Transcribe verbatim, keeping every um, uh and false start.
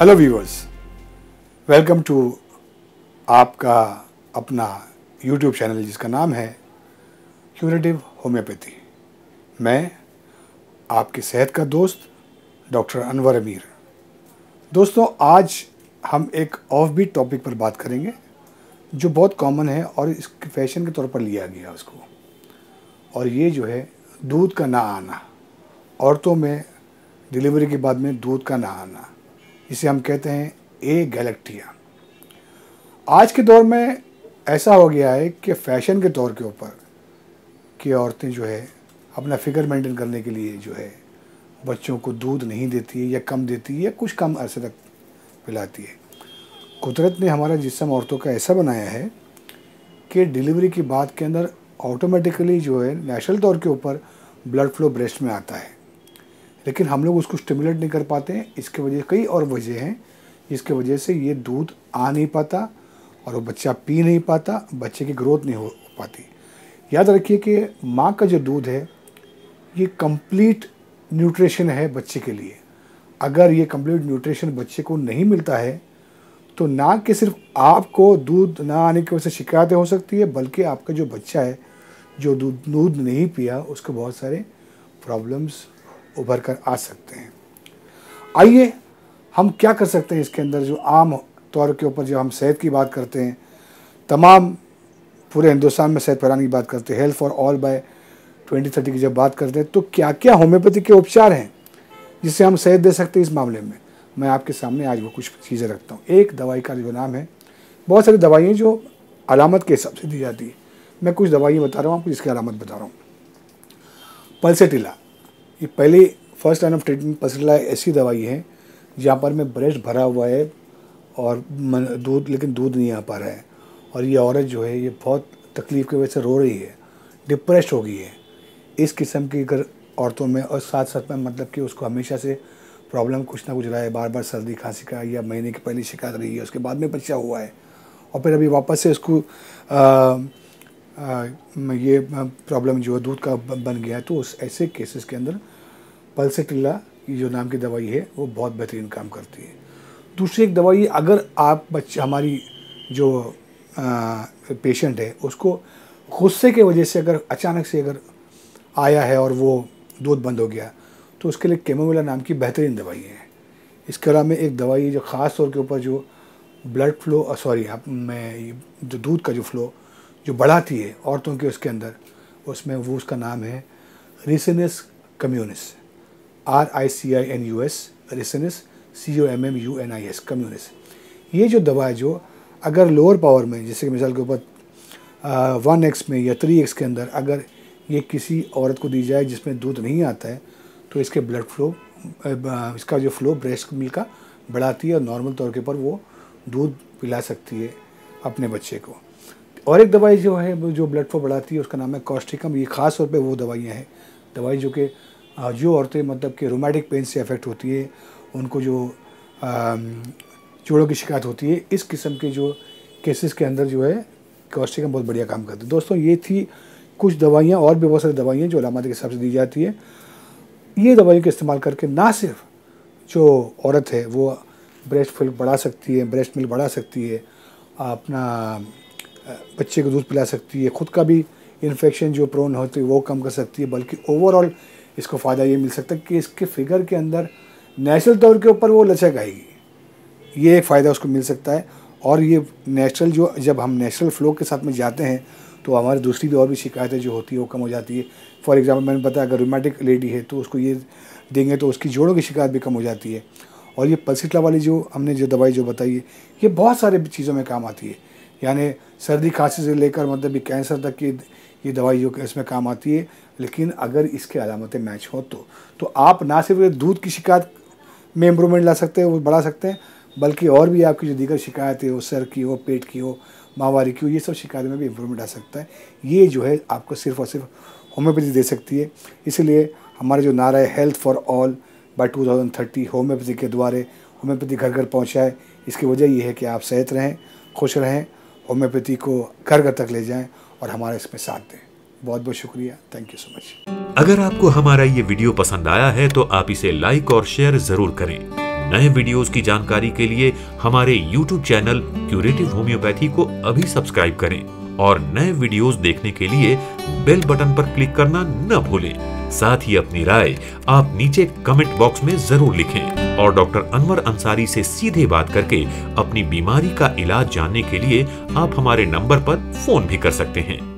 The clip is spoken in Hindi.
हेलो व्यूअर्स, वेलकम टू आपका अपना यूट्यूब चैनल जिसका नाम है क्यूरेटिव होम्योपैथी। मैं आपके सेहत का दोस्त डॉक्टर अनवर अमीर। दोस्तों, आज हम एक ऑफ बीट टॉपिक पर बात करेंगे जो बहुत कॉमन है और इस फैशन के तौर पर लिया गया उसको, और ये जो है दूध का ना आना, औरतों में डिलीवरी के बाद में दूध का ना आना, इसे हम कहते हैं ए गैलेक्टिया। आज के दौर में ऐसा हो गया है कि फैशन के तौर के ऊपर कि औरतें जो है अपना फिगर मेंटेन करने के लिए जो है बच्चों को दूध नहीं देती है या कम देती है या कुछ कम अरसे तक पिलाती है। कुदरत ने हमारा जिस्म औरतों का ऐसा बनाया है कि डिलीवरी की बात के अंदर ऑटोमेटिकली जो है नेचुरल तौर के ऊपर ब्लड फ्लो ब्रेस्ट में आता है, लेकिन हम लोग उसको स्टिमुलेट नहीं कर पाते हैं। इसके वजह कई और वजह हैं जिसके वजह से ये दूध आ नहीं पाता और वो बच्चा पी नहीं पाता, बच्चे की ग्रोथ नहीं हो पाती। याद रखिए कि माँ का जो दूध है ये कंप्लीट न्यूट्रिशन है बच्चे के लिए। अगर ये कंप्लीट न्यूट्रिशन बच्चे को नहीं मिलता है तो ना कि सिर्फ आपको दूध ना आने की वजह से शिकायतें हो सकती है, बल्कि आपका जो बच्चा है जो दूध दूध नहीं पिया उसको बहुत सारे प्रॉब्लम्स उभर कर आ सकते हैं। आइए हम क्या कर सकते हैं इसके अंदर, जो आम तौर के ऊपर जो हम सेहत की बात करते हैं, तमाम पूरे हिंदुस्तान में सेहत पैरानी की बात करते हैं, health for all by twenty thirty की जब बात करते हैं तो क्या क्या होम्योपैथी के उपचार हैं जिससे हम सेहत दे सकते हैं। इस मामले में मैं आपके सामने आज वो कुछ चीज़ें रखता हूँ। एक दवाई का जो नाम है, बहुत सारी दवाइयाँ जो अलामत के हिसाब से दी जाती है, मैं कुछ दवाइयाँ बता रहा हूँ आपको जिसकी अलामत बता रहा हूँ। पल्सेटिला, ये पहली first line of treatment pulsatilla ऐसी दवाई है जहाँ पर में ब्रेस्ट भरा हुआ है और दूध, लेकिन दूध नहीं आ पा रहा है और ये औरत जो है ये बहुत तकलीफ़ की वजह से रो रही है, डिप्रेस्ड हो गई है। इस किस्म की अगर औरतों में और साथ साथ में मतलब कि उसको हमेशा से प्रॉब्लम कुछ ना कुछ रहा है, बार बार सर्दी खांसी का या महीने की पहली शिकायत रही है, उसके बाद में बच्चा हुआ है और फिर अभी वापस से उसको आ, आ, ये प्रॉब्लम जो है दूध का बन गया है, तो उस ऐसे केसेस के अंदर पल्सेटिला जो नाम की दवाई है वो बहुत बेहतरीन काम करती है। दूसरी एक दवाई, अगर आप बच्चे हमारी जो आ, पेशेंट है उसको गुस्से के वजह से अगर अचानक से अगर आया है और वो दूध बंद हो गया तो उसके लिए कैमोमिला नाम की बेहतरीन दवाई है। इसके अलावा एक दवाई है जो ख़ास तौर के ऊपर जो ब्लड फ्लो सॉरी मैं जो दूध का जो फ्लो जो बढ़ाती है औरतों के उसके अंदर, उसमें वो उसका नाम है ricinus communis, R I C I N U S, ricinus C O M M U N I S communis. ये जो दवा है जो अगर लोअर पावर में, जैसे कि मिसाल के ऊपर वन एक्स में या थ्री एक्स के अंदर अगर ये किसी औरत को दी जाए जिसमें दूध नहीं आता है तो इसके ब्लड फ्लो, इसका जो फ्लो ब्रेस्ट मिल्क का बढ़ाती है और नॉर्मल तौर के ऊपर वो दूध पिला सकती है अपने बच्चे को। और एक दवाई जो है जो ब्लड फ्लो बढ़ाती है उसका नाम है कॉस्टिकम। ये ख़ास तौर पे वो दवाइयाँ हैं, दवाई जो कि जो औरतें मतलब कि रोमैटिक पेन से अफेक्ट होती है, उनको जो जोड़ों की शिकायत होती है, इस किस्म के जो केसेस के अंदर जो है कॉस्टिकम बहुत बढ़िया काम करती है। दोस्तों, ये थी कुछ दवाइयाँ, और भी बहुत सारी दवाइयाँ जो अलामत के हिसाब से दी जाती है। ये दवाइयों का इस्तेमाल करके ना सिर्फ जो औरत है वो ब्रेस्ट फुल बढ़ा सकती है, ब्रेस्ट मिल्क बढ़ा सकती है, अपना बच्चे को दूध पिला सकती है, खुद का भी इन्फेक्शन जो प्रोन होती है वो कम कर सकती है, बल्कि ओवरऑल इसको फ़ायदा ये मिल सकता है कि इसके फिगर के अंदर नेचुरल तौर के ऊपर वो लचक आएगी, ये एक फ़ायदा उसको मिल सकता है। और ये नेचुरल जो जब हम नेचुरल फ्लो के साथ में जाते हैं तो हमारी दूसरी भी और भी शिकायतें जो होती है वो कम हो जाती है। फॉर एग्ज़ाम्पल, मैंने बताया अगर रोमैटिक लेडी है तो उसको ये देंगे तो उसकी जोड़ों की शिकायत भी कम हो जाती है। और ये पल्सेटिला वाली जो हमने जो दवाई जो बताई है ये बहुत सारे चीज़ों में काम आती है, यानी सर्दी खांसी से लेकर मतलब ये कैंसर तक की ये दवाई जो इसमें काम आती है। लेकिन अगर इसके अलामतें मैच हो तो तो आप ना सिर्फ दूध की शिकायत में इम्प्रूवमेंट ला सकते हैं, वो बढ़ा सकते हैं, बल्कि और भी आपकी जो दीगर शिकायतें हो, सर की हो, पेट की हो, माहवारी की हो, ये सब शिकायत में भी इम्प्रूवमेंट आ सकता है। ये जो है आपको सिर्फ और सिर्फ होम्योपैथी दे सकती है। इसीलिए हमारा जो नारा है health for all by two thousand thirty homeopathy के द्वारा होम्योपैथी घर घर पहुँचाए, इसकी वजह ये है कि आप सेहत रहें, खुश रहें, होम्योपैथी को घर घर तक ले जाएं और हमारे इसमें साथ दें। बहुत बहुत शुक्रिया, थैंक यू सो मच। अगर आपको हमारा ये वीडियो पसंद आया है तो आप इसे लाइक और शेयर जरूर करें। नए वीडियोस की जानकारी के लिए हमारे YouTube चैनल क्यूरेटिव होम्योपैथी को अभी सब्सक्राइब करें और नए वीडियोस देखने के लिए बेल बटन पर क्लिक करना न भूलें। साथ ही अपनी राय आप नीचे कमेंट बॉक्स में जरूर लिखें और डॉक्टर अनवर अंसारी से सीधे बात करके अपनी बीमारी का इलाज जानने के लिए आप हमारे नंबर पर फोन भी कर सकते हैं।